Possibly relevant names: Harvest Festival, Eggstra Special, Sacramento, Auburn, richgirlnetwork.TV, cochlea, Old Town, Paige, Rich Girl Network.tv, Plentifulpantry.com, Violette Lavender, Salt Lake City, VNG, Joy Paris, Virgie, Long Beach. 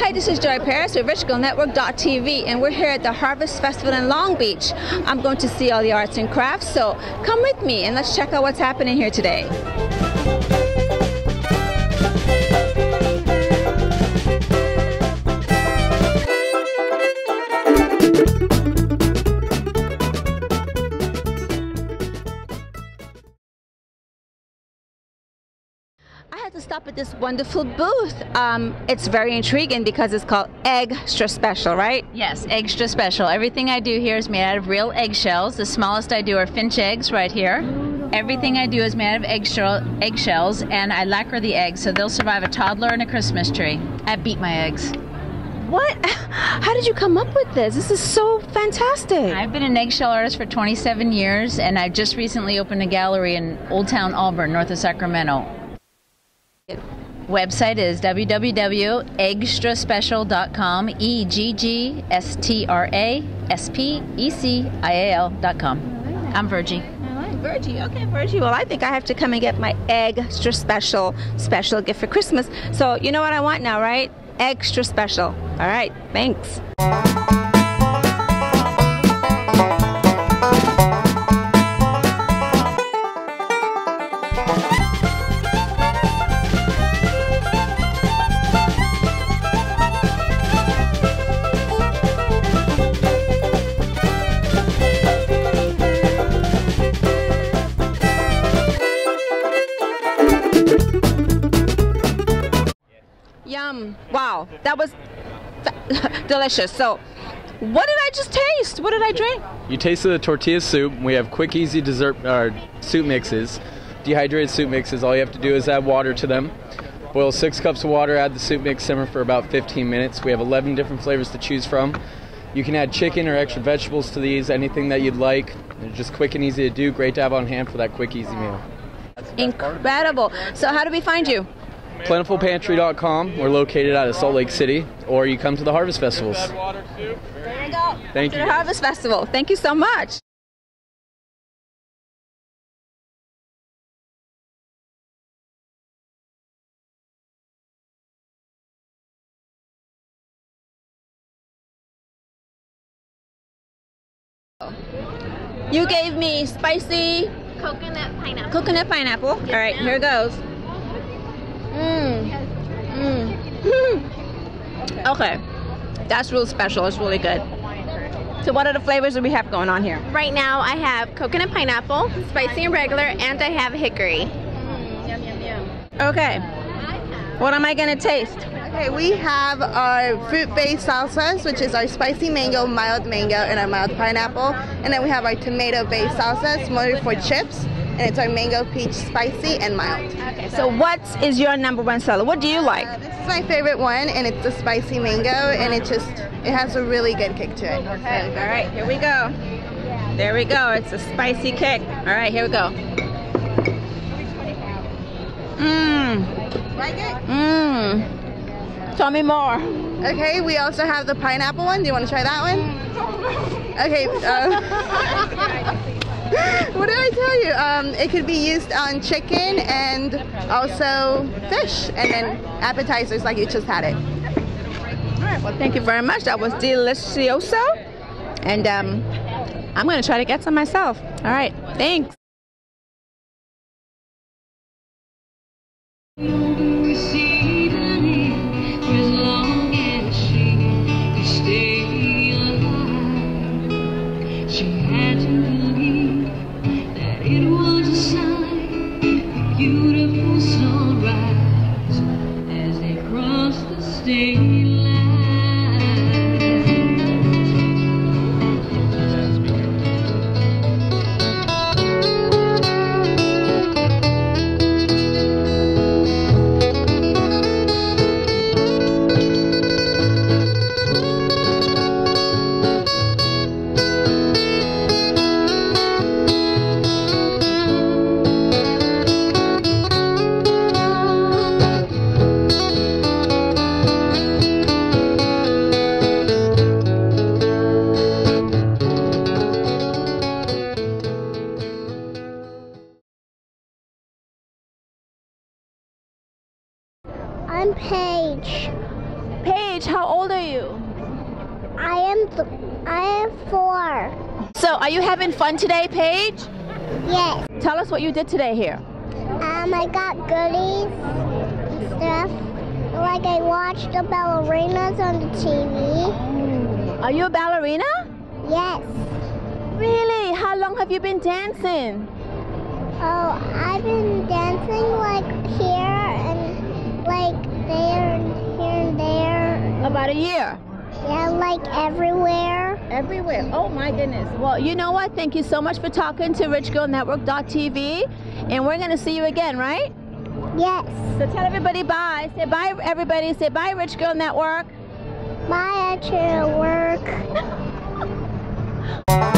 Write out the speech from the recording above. Hi, this is Joy Paris with richgirlnetwork.TV, and we're here at the Harvest Festival in Long Beach. I'm going to see all the arts and crafts, so come with me and let's check out what's happening here today. I had to stop at this wonderful booth. It's very intriguing because it's called Eggstra Special, right? Yes, Eggstra Special. Everything I do here is made out of real eggshells. The smallest I do are finch eggs right here. Everything I do is made out of eggshells, and I lacquer the eggs so they'll survive a toddler and a Christmas tree. I beat my eggs. What? How did you come up with this? This is so fantastic. I've been an eggshell artist for 27 years, and I just recently opened a gallery in Old Town, Auburn, north of Sacramento. Website is www.eggstraspecial.com, E-G-G-S-T-R-A-S-P-E-C-I-A-L.com. I'm Virgie. Virgie, okay, Virgie. Well, I think I have to come and get my Eggstra special gift for Christmas. So you know what I want now, right? Eggstra Special. All right, thanks. Yum. Wow, that was delicious. So what did I just taste? What did I drink? You tasted the tortilla soup. We have quick, easy dessert soup mixes, dehydrated soup mixes. All you have to do is add water to them. Boil 6 cups of water, add the soup mix, simmer for about 15 minutes. We have 11 different flavors to choose from. You can add chicken or extra vegetables to these, anything that you'd like. They're just quick and easy to do. Great to have on hand for that quick, easy meal. Incredible. So how do we find you? Plentifulpantry.com. We're located out of Salt Lake City, or you come to the Harvest Festivals. There you go. Thank you. To the Harvest Festival. Thank you so much. You gave me spicy coconut pineapple. Coconut pineapple. All right, here it goes. Okay, that's real special. It's really good. So what are the flavors that we have going on here? Right now I have coconut pineapple, spicy and regular, and I have hickory. Yum, yum, yum. Okay, what am I going to taste? Okay, we have our fruit-based salsas, which is our spicy mango, mild mango, and our mild pineapple. And then we have our tomato-based salsas, more for chips. And it's our mango, peach, spicy, and mild. Okay, so what is your #1 seller? What do you like? This is my favorite one, and it's the spicy mango, and it has a really good kick to it. Okay, all right, here we go. There we go, it's a spicy kick. All right, here we go. Like it? Tell me more. Okay, we also have the pineapple one. Do you want to try that one? Okay. What did I tell you? It could be used on chicken and also fish, and then appetizers like you just had it. All right, well, thank you very much. That was delicioso, and I'm going to try to get some myself. All right, thanks. I'm Paige. Paige, how old are you? I am 4. So, are you having fun today, Paige? Yes. Tell us what you did today here. I got goodies and stuff. Like I watched the ballerinas on the TV. Are you a ballerina? Yes. Really? How long have you been dancing? Oh, I've been dancing like here and like there and here and there. About a year? Yeah, like everywhere. Everywhere. Oh my goodness. Well, you know what? Thank you so much for talking to richgirlnetwork.tv. And we're going to see you again, right? Yes. So tell everybody bye. Say bye, everybody. Say bye, Rich Girl Network. Bye, at your work.